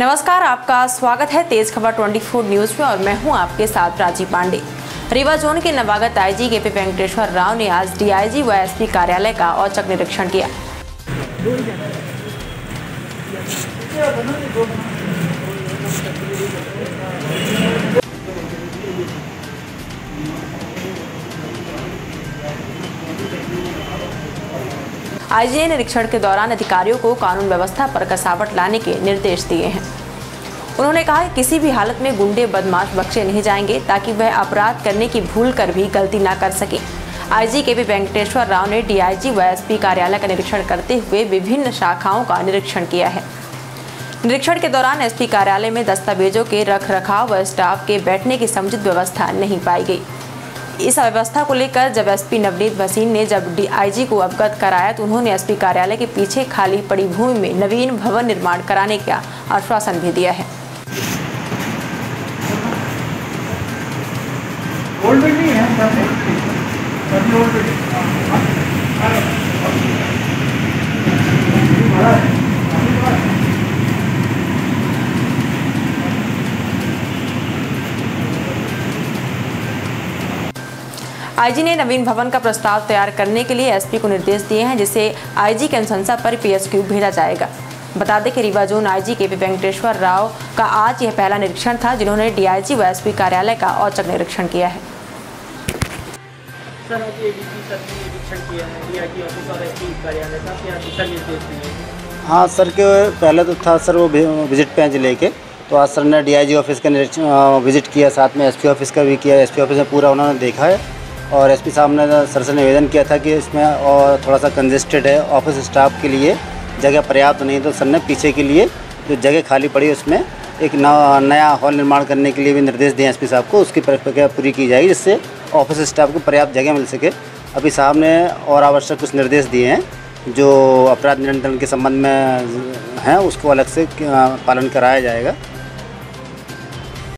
नमस्कार, आपका स्वागत है तेज खबर 24 न्यूज में और मैं हूं आपके साथ राजीव पांडे। रीवा जोन के नवागत IG K P Venkateshwar Rao ने आज डीआईजी व एसपी कार्यालय का औचक निरीक्षण किया। आईजी ने निरीक्षण के दौरान अधिकारियों को कानून व्यवस्था पर कसावट लाने के निर्देश दिए हैं। उन्होंने कहा कि किसी भी हालत में गुंडे बदमाश बख्शे नहीं जाएंगे ताकि वह अपराध करने की भूल कर भी गलती ना कर सके। IG K P Venkateshwar Rao ने डीआईजी व एसपी कार्यालय का निरीक्षण करते हुए विभिन्न शाखाओं का निरीक्षण किया है। निरीक्षण के दौरान एसपी कार्यालय में दस्तावेजों के रखरखाव व स्टाफ के बैठने की समुचित व्यवस्था नहीं पाई गई। इस अव्यवस्था को लेकर जब एसपी नवनीत वसीन ने जब डीआईजी को अवगत कराया तो उन्होंने एसपी कार्यालय के पीछे खाली पड़ी भूमि में नवीन भवन निर्माण कराने का आश्वासन भी दिया है। आईजी ने नवीन भवन का प्रस्ताव तैयार करने के लिए एसपी को निर्देश दिए हैं, जिसे आईजी की अनुशंसा पर पीएसक्यू भेजा जाएगा। बता दें कि Rewa zone IG K P Venkateshwar Rao का आज यह पहला निरीक्षण था, जिन्होंने डीआईजी व एसपी कार्यालय का औचक निरीक्षण किया है। सर, आज एडीजी सर ने निरीक्षण किया है डीआईजी ऑफिस और एसपी कार्यालय का, क्या दिशा निर्देश दिए? हाँ सर, के पहले तो था सर वो विजिट पे जिले के, तो आज सर ने डीआईजी ऑफिस का निरीक्षण विजिट किया, साथ में एसपी ऑफिस का भी किया। एसपी ऑफिस में पूरा उन्होंने देखा है और एसपी साहब ने सर से निवेदन किया था कि इसमें और थोड़ा सा कंजेस्टेड है, ऑफिस स्टाफ के लिए जगह पर्याप्त नहीं, तो सर ने पीछे के लिए जो जगह खाली पड़ी उसमें एक नया हॉल निर्माण करने के लिए भी निर्देश दिए एसपी साहब को। उसकी प्रक्रिया पूरी की जाएगी जिससे ऑफिस स्टाफ को पर्याप्त जगह मिल सके। अभी साहब ने और आवश्यक कुछ निर्देश दिए हैं जो अपराध नियंत्रण के संबंध में हैं, उसको अलग से पालन कराया जाएगा।